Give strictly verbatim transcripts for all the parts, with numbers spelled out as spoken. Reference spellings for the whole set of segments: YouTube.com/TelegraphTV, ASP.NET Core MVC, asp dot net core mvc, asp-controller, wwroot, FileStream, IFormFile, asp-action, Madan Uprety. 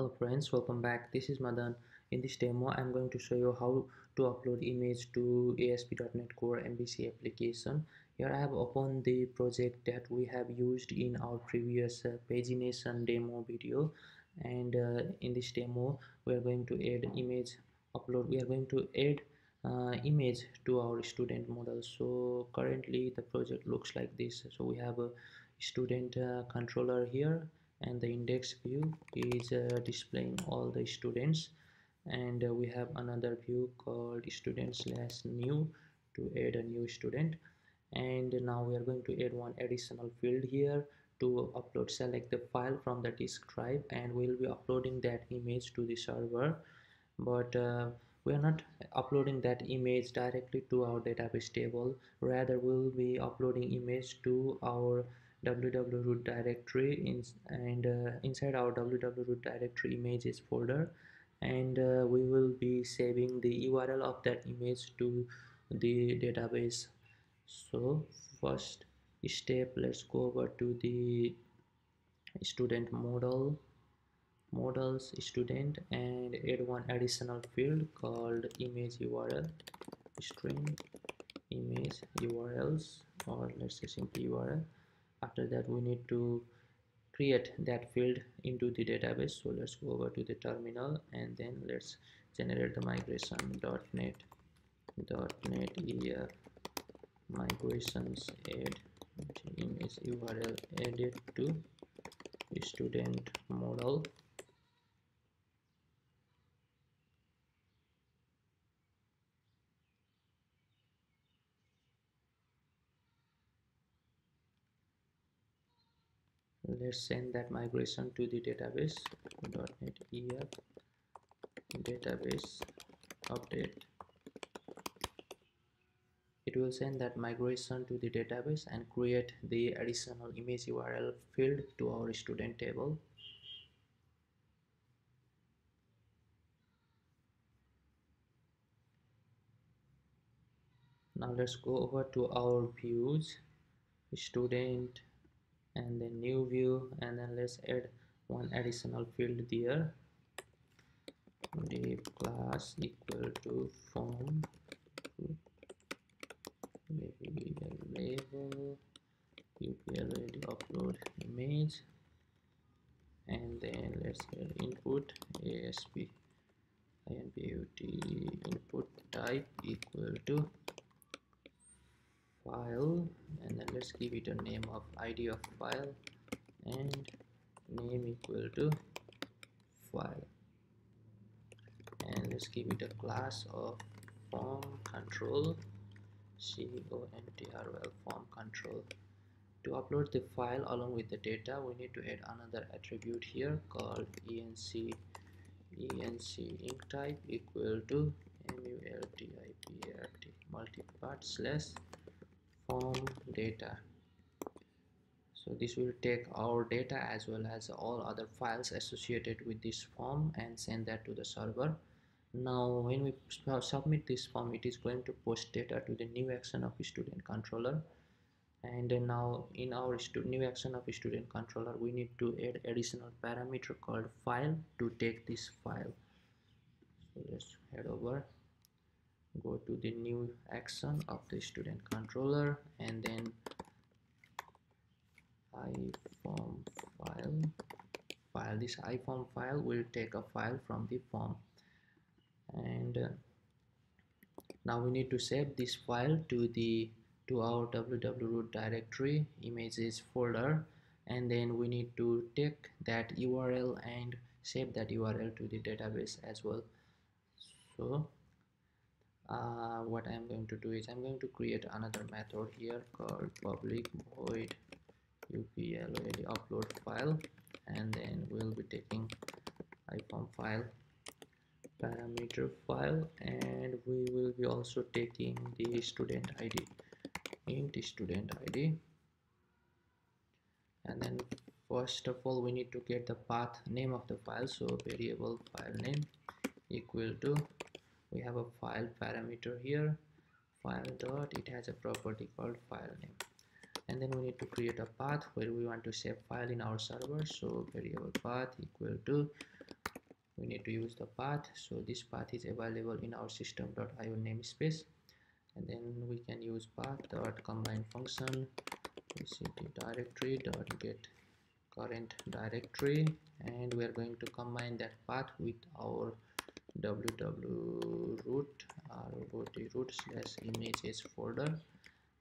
Hello friends, welcome back. This is Madan. In this demo, I'm going to show you how to upload image to A S P dot NET Core M V C application. Here I have opened the project that we have used in our previous uh, pagination demo video, and uh, in this demo, we are going to add image upload. We are going to add uh, image to our student model. So currently, the project looks like this. So we have a student uh, controller here, and the index view is uh, displaying all the students, and uh, we have another view called student slash new to add a new student. And now we are going to add one additional field here to upload. Select the file from the disk drive, and we'll be uploading that image to the server, but uh, we are not uploading that image directly to our database table. Rather, we'll be uploading image to our wwroot directory, in, and uh, inside our wwroot directory images folder, and uh, we will be saving the U R L of that image to the database. So first step, let's go over to the student model, models student, and add one additional field called image U R L, string image U R Ls, or let's say simply U R L. After that, we need to create that field into the database. So let's go over to the terminal, and then let's generate the migration .net .net E R migrations add image U R L added to student model. Let's send that migration to the database .net E R database update. It will send that migration to the database and create the additional image U R L field to our student table. Now let's go over to our views, student, and then new view, and then let's add one additional field there. The class equal to form label U P L ready upload image, and then let's add input asp input input type equal to file, and then let's give it a name of I D of file and name equal to file, and let's give it a class of form control, C O N T R O L, form control. To upload the file along with the data, we need to add another attribute here called enc enc inc type equal to multipart multipart slash form data. So this will take our data as well as all other files associated with this form and send that to the server. Now when we submit this form, it is going to post data to the new action of student controller, and now in our new action of student controller, we need to add additional parameter called file to take this file. So let's head over, go to the new action of the student controller, and then IFormFile file. This IFormFile will take a file from the form, and uh, now we need to save this file to the to our wwroot directory images folder, and then we need to take that U R L and save that U R L to the database as well. So Uh, what I'm going to do is I'm going to create another method here called public void U P L upload file, and then we'll be taking IFormFile parameter file, and we will be also taking the student I D, int student I D, and then first of all we need to get the path name of the file. So variable file name equal to, we have a file parameter here, file dot, it has a property called file name, and then we need to create a path where we want to save file in our server. So variable path equal to we need to use the path. So this path is available in our system dot I O namespace, and then we can use path.combine function, cd directory.get current directory, and we are going to combine that path with our wwroot root slash images folder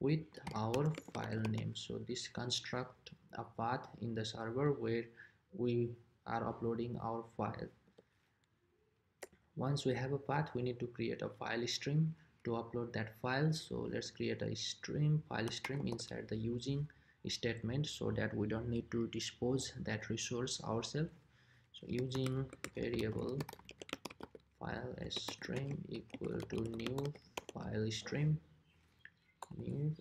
with our file name. So this construct a path in the server where we are uploading our file. Once we have a path, we need to create a file stream to upload that file. So let's create a stream file stream inside the using statement so that we don't need to dispose that resource ourselves. So using variable file stream equal to new file stream, new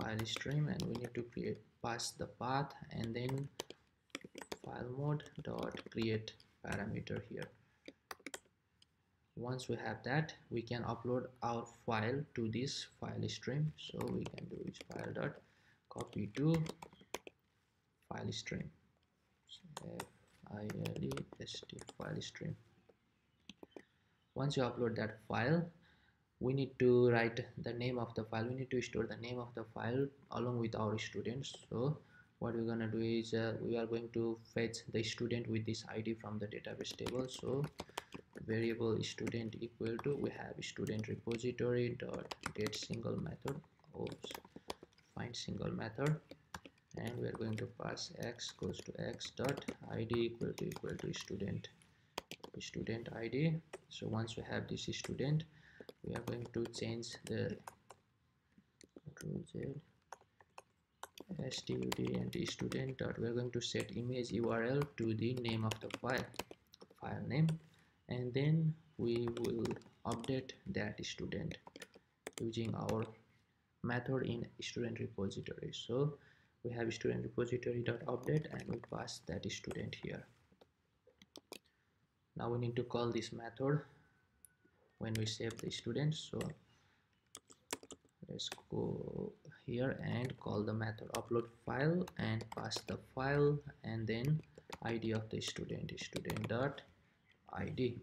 file stream, and we need to create pass the path, and then file mode dot create parameter here. Once we have that, we can upload our file to this file stream. So we can do is file dot copy to file stream, so F I L E S T file stream. Once you upload that file, we need to write the name of the file. We need to store the name of the file along with our students. So what we're gonna do is uh, we are going to fetch the student with this I D from the database table. So variable student equal to, we have student repository dot get single method, oops, find single method, and we are going to pass x goes to x dot id equal to equal to student student id. So once we have this student, we are going to change the std and the student dot, we are going to set image U R L to the name of the file file name, and then we will update that student using our method in student repository. So we have student repository dot update, and we pass that student here. Now we need to call this method when we save the student. So let's go here and call the method upload file and pass the file, and then I D of the student student dot I D.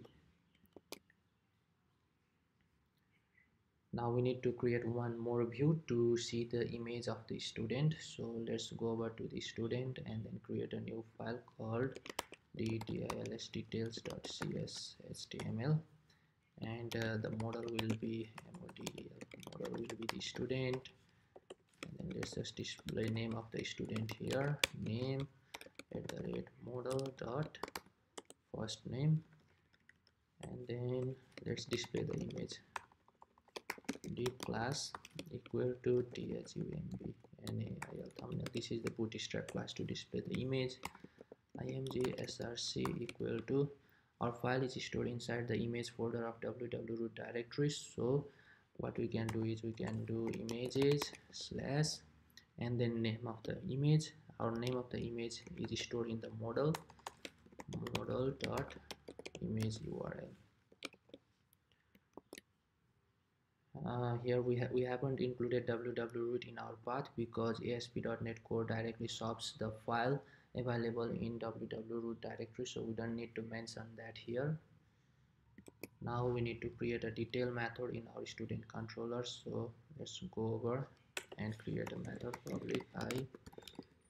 Now we need to create one more view to see the image of the student. So let's go over to the student and then create a new file called details details dot c s h t m l, and uh, the model will be model will be the student, and then let's just display name of the student here, name at the rate model dot first name, and then let's display the image d class equal to t h u m b n a i l thumbnail. This is the bootstrap class to display the image. I M G S R C equal to, our file is stored inside the image folder of wwroot directory. So what we can do is we can do images slash and then name of the image. Our name of the image is stored in the model model dot image U R L. Uh, here we ha we haven't included wwroot in our path because A S P dot net Core directly shops the file available in wwroot directory, so we don't need to mention that here. Now we need to create a detail method in our student controller. So let's go over and create a method public I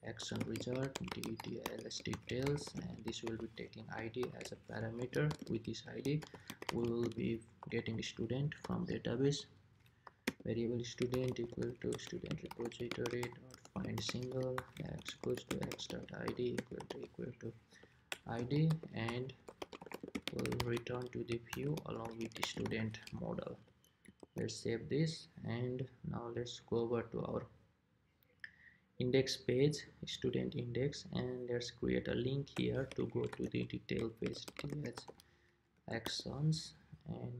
action result details details, and this will be taking I D as a parameter. With this I D we will be getting student from database. Variable student equal to student repository dot find single x goes to x dot id equal to equal to id, and will return to the view along with the student model. Let's save this, and now let's go over to our index page, student index, and let's create a link here to go to the detail page th actions, and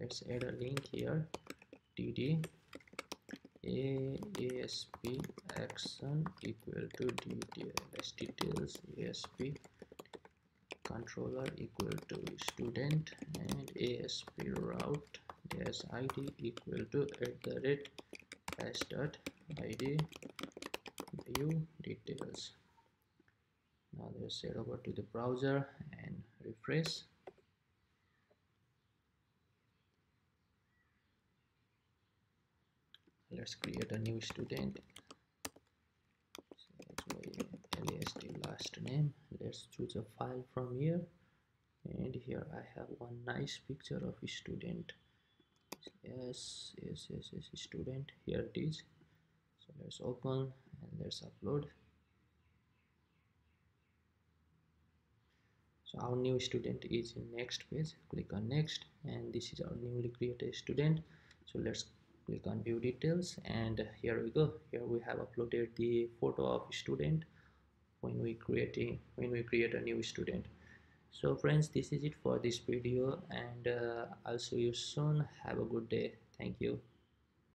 let's add a link here td asp action equal to details details asp controller equal to student, and asp route dash id equal to at the rate dash dot id view details. Now let's head over to the browser and refresh. Let's create a new student. So that's my alias, the last name. Let's choose a file from here, and here I have one nice picture of a student. Yes, yes, yes, yes, student. Here it is. So let's open and let's upload. So our new student is in next page. Click on next, and this is our newly created student. So let's click on view details, and here we go. Here we have uploaded the photo of student when we creating when we create a new student. So friends, this is it for this video, and uh, I'll see you soon. Have a good day. Thank you.